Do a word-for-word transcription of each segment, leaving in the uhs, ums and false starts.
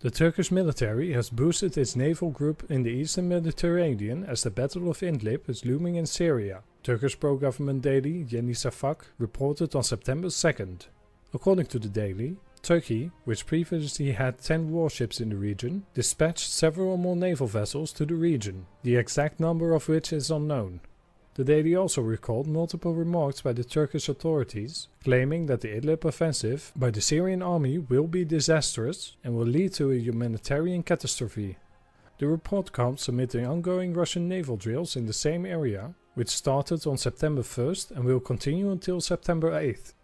The Turkish military has boosted its naval group in the eastern Mediterranean as the Battle of Idlib is looming in Syria, Turkish pro-government daily Yeni Safak reported on September second. According to the daily, Turkey, which previously had ten warships in the region, dispatched several more naval vessels to the region, the exact number of which is unknown. The daily also recalled multiple remarks by the Turkish authorities, claiming that the Idlib offensive by the Syrian army will be disastrous and will lead to a humanitarian catastrophe. The report comes amid the ongoing Russian naval drills in the same area, which started on September first and will continue until September eighth.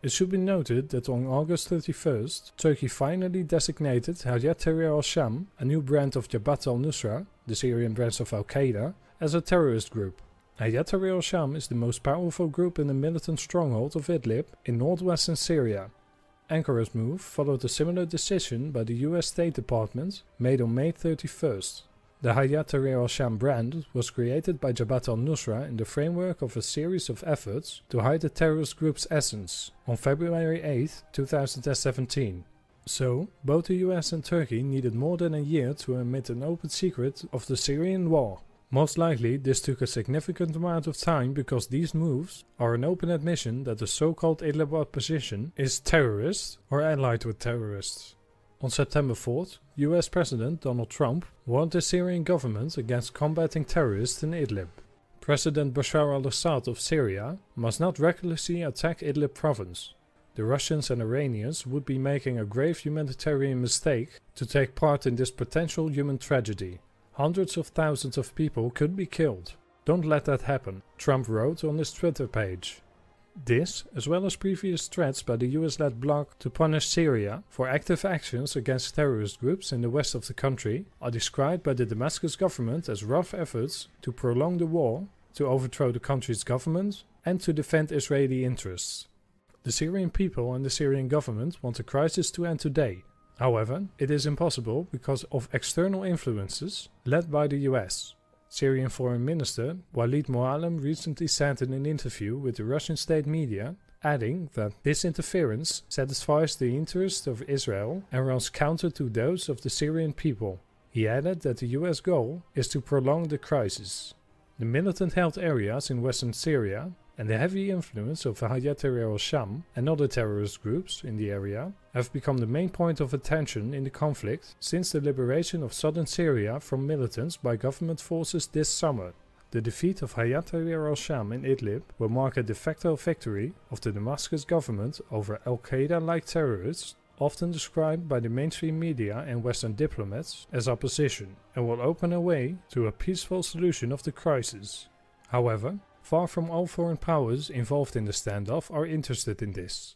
It should be noted that on August thirty-first, Turkey finally designated Hayat Tahrir al-Sham, a new brand of Jabhat al-Nusra, the Syrian branch of Al-Qaeda, as a terrorist group. Hayat Tahrir al-Sham is the most powerful group in the militant stronghold of Idlib in northwestern Syria. Ankara's move followed a similar decision by the U S State Department made on May thirty-first. The Hayat Tahrir al-Sham brand was created by Jabhat al-Nusra in the framework of a series of efforts to hide the terrorist group's essence on February eighth, two thousand seventeen. So, both the U S and Turkey needed more than a year to admit an open secret of the Syrian war. Most likely this took a significant amount of time because these moves are an open admission that the so-called Idlib opposition is terrorist or allied with terrorists. On September fourth, U S President Donald Trump warned the Syrian government against combating terrorists in Idlib. President Bashar al-Assad of Syria must not recklessly attack Idlib province. The Russians and Iranians would be making a grave humanitarian mistake to take part in this potential human tragedy. Hundreds of thousands of people could be killed. Don't let that happen, Trump wrote on his Twitter page. This, as well as previous threats by the U S-led bloc to punish Syria for active actions against terrorist groups in the west of the country, are described by the Damascus government as rough efforts to prolong the war, to overthrow the country's government, and to defend Israeli interests. The Syrian people and the Syrian government want the crisis to end today. However, it is impossible because of external influences led by the U S. Syrian Foreign Minister Walid Moallem recently said in an interview with the Russian state media, adding that this interference satisfies the interests of Israel and runs counter to those of the Syrian people. He added that the U S goal is to prolong the crisis. The militant-held areas in western Syria and the heavy influence of Hayat Tahrir al-Sham and other terrorist groups in the area have become the main point of attention in the conflict since the liberation of southern Syria from militants by government forces this summer. The defeat of Hayat Tahrir al-Sham in Idlib will mark a de facto victory of the Damascus government over Al-Qaeda-like terrorists, often described by the mainstream media and Western diplomats as opposition, and will open a way to a peaceful solution of the crisis. However, far from all foreign powers involved in the standoff are interested in this.